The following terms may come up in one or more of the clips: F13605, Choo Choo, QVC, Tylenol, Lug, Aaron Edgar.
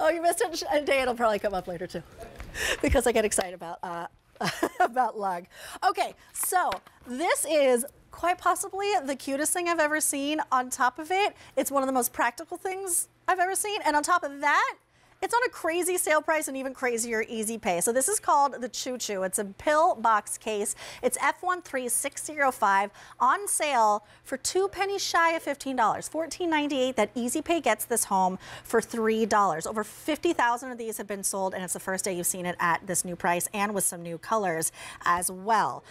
Oh, you missed it a day. It'll probably come up later too, because I get excited about Lug. Okay, so this is quite possibly the cutest thing I've ever seen. On top of it, it's one of the most practical things I've ever seen. And on top of that, it's on a crazy sale price and even crazier easy pay. So this is called the Choo Choo. It's a pill box case. It's F13605 on sale for 2 pennies shy of $15, $14.98. That easy pay gets this home for $3. Over 50,000 of these have been sold, and it's the first day you've seen it at this new price and with some new colors as well.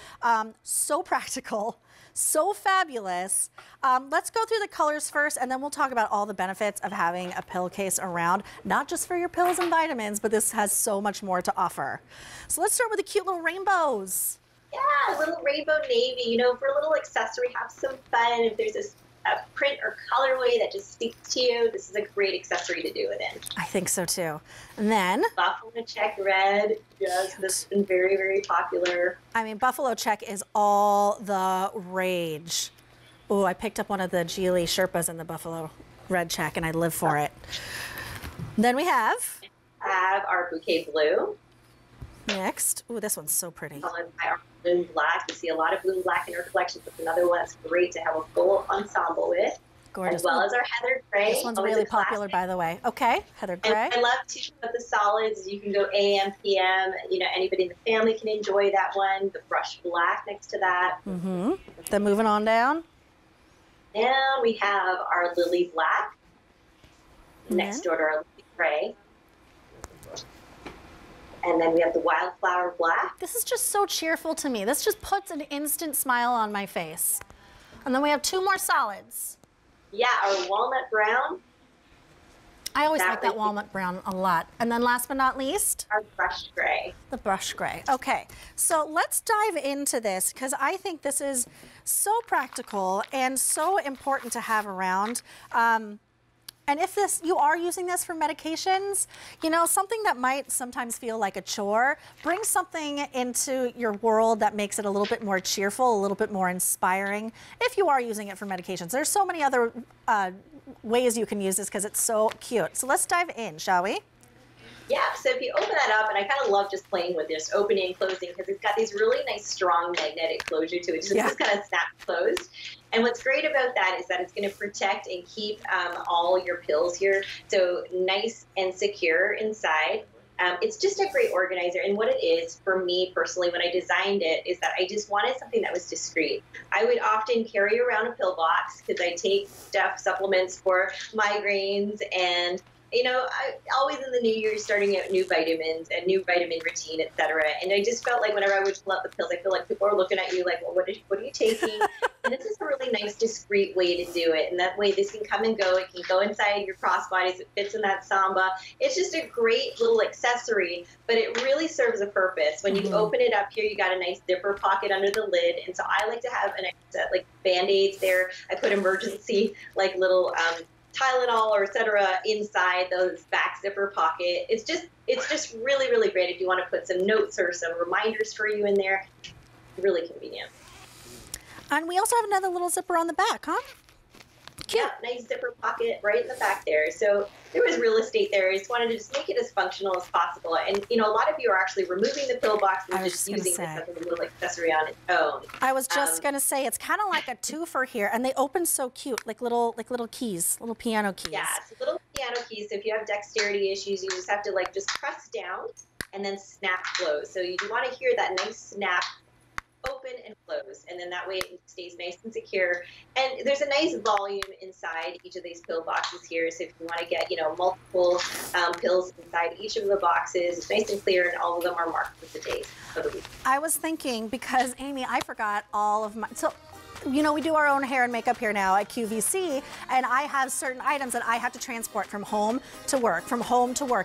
So practical, so fabulous. Let's go through the colors first, and then we'll talk about all the benefits of having a pill case around, not just for your pills and vitamins, but this has so much more to offer. So let's start with the cute little rainbows. Yeah, a little rainbow navy, you know, for a little accessory, have some fun. If there's a print or colorway that just speaks to you, this is a great accessory to do with it. I think so too. And then buffalo check red. Yes, this has been very, very popular. I mean, buffalo check is all the rage. Oh, I picked up one of the Geely Sherpas in the buffalo red check, and I live for it. Then we have our bouquet blue. Next. Oh, this one's so pretty. Followed by our blue and black. You see a lot of blue and black in our collection. That's another one that's great to have a full ensemble with. Gorgeous. As well as our heather gray. This one's really popular, by the way. Okay, heather gray. And I love too about the solids. You can go AM, PM. You know, anybody in the family can enjoy that one. The brushed black next to that. Mm-hmm. Then moving on down. Now we have our lily black. Next door to our lily gray. And then we have the wildflower black. This is just so cheerful to me. This just puts an instant smile on my face. And then we have two more solids. Yeah, our walnut brown. I always like that walnut brown a lot. And then last but not least, our brush gray. The brush gray. Okay, so let's dive into this, because I think this is so practical and so important to have around. And if you are using this for medications, you know, something that might sometimes feel like a chore, bring something into your world that makes it a little bit more cheerful, a little bit more inspiring. If you are using it for medications, there's so many other ways you can use this because it's so cute. So let's dive in, shall we? Yeah, so if you open that up, and I kind of love just playing with this, opening and closing, because it's got these really nice, strong magnetic closure to it. So it's just kind of snap closed. And what's great about that is that it's going to protect and keep all your pills here, so nice and secure inside. It's just a great organizer, and what it is for me personally when I designed it is that I just wanted something that was discreet. I would often carry around a pill box because I take stuff, supplements for migraines, and you know, always in the new year, starting out new vitamins and new vitamin routine, etc. And I just felt like whenever I would pull out the pills, I feel like people are looking at you like, well, what are you taking? And this is a really nice, discreet way to do it. And that way, this can come and go. It can go inside your crossbodies. It fits in that samba. It's just a great little accessory, but it really serves a purpose. When you open it up here, you got a nice zipper pocket under the lid. And so I like to have an extra, like, Band-Aids there. I put emergency, like, little Tylenol or etc. inside those back zipper pocket. It's just really, really great if you want to put some notes or some reminders for you in there. Really convenient. And we also have another little zipper on the back, huh? Cute. Yeah, nice zipper pocket right in the back there. So there was real estate there. I just wanted to just make it as functional as possible. And, you know, a lot of you are actually removing the pill box and just using this as a little accessory on its own. I was just going to say, it's kind of like a twofer here. And they open so cute, like little keys, little piano keys. Yeah, it's little piano keys. So if you have dexterity issues, you just have to, like, just press down and then snap close. So you want to hear that nice snap. Open and close, and then that way it stays nice and secure. And there's a nice volume inside each of these pill boxes here, so if you want to get, you know, multiple pills inside each of the boxes, it's nice and clear, and all of them are marked with the days of the week. I was thinking, because Amy, I forgot all of my, so you know, we do our own hair and makeup here now at QVC, and I have certain items that I have to transport from home to work,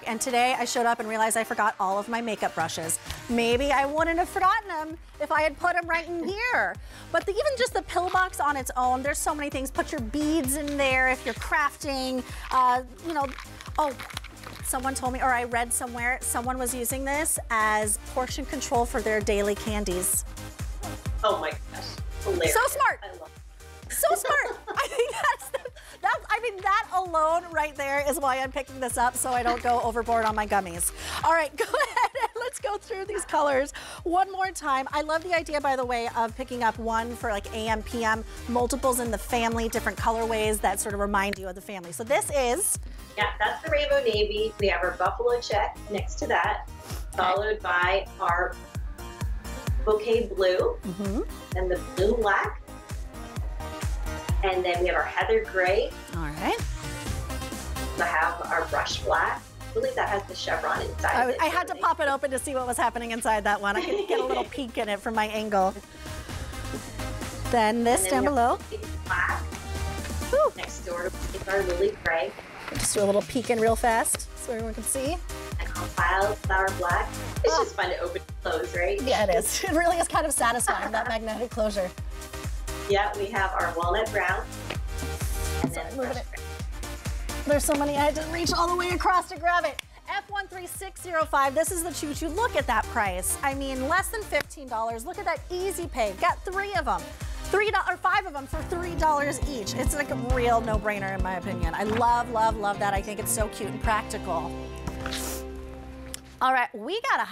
And today I showed up and realized I forgot all of my makeup brushes. Maybe I wouldn't have forgotten them if I had put them right in here. But even just the pill box on its own, there's so many things. Put your beads in there if you're crafting, you know, someone told me, or I read somewhere, someone was using this as portion control for their daily candies. Oh my gosh. Hilarious. So smart. I love it. So smart. I think that's, I having that alone right there is why I'm picking this up, so I don't go overboard on my gummies. All right, go ahead and let's go through these colors one more time. I love the idea, by the way, of picking up one for like AM, PM, multiples in the family, different colorways that sort of remind you of the family. So this is? Yeah, that's the Rainbow Navy. We have our Buffalo check next to that, followed by our Bouquet Blue, and the Blue Black. And then we have our Heather Gray. All right. We have our Brush Black. I believe that has the chevron inside. I had to pop it open to see what was happening inside that one. I could get a little peek in it from my angle. Then this down below. Black. Ooh. Next door is our Lily Gray. Just do a little peek in real fast so everyone can see. And I'll file Flower Black. It's just fun to open and close, right? Yeah, it is. It really is kind of satisfying, that magnetic closure. Yeah, we have our Walnut Brown. And then there's so many, I had to reach all the way across to grab it. F13605, this is the Choo Choo. Look at that price. I mean, less than $15. Look at that easy pay. Got three of them. Five of them for $3 each. It's like a real no-brainer in my opinion. I love, love, love that. I think it's so cute and practical. All right, we got a hot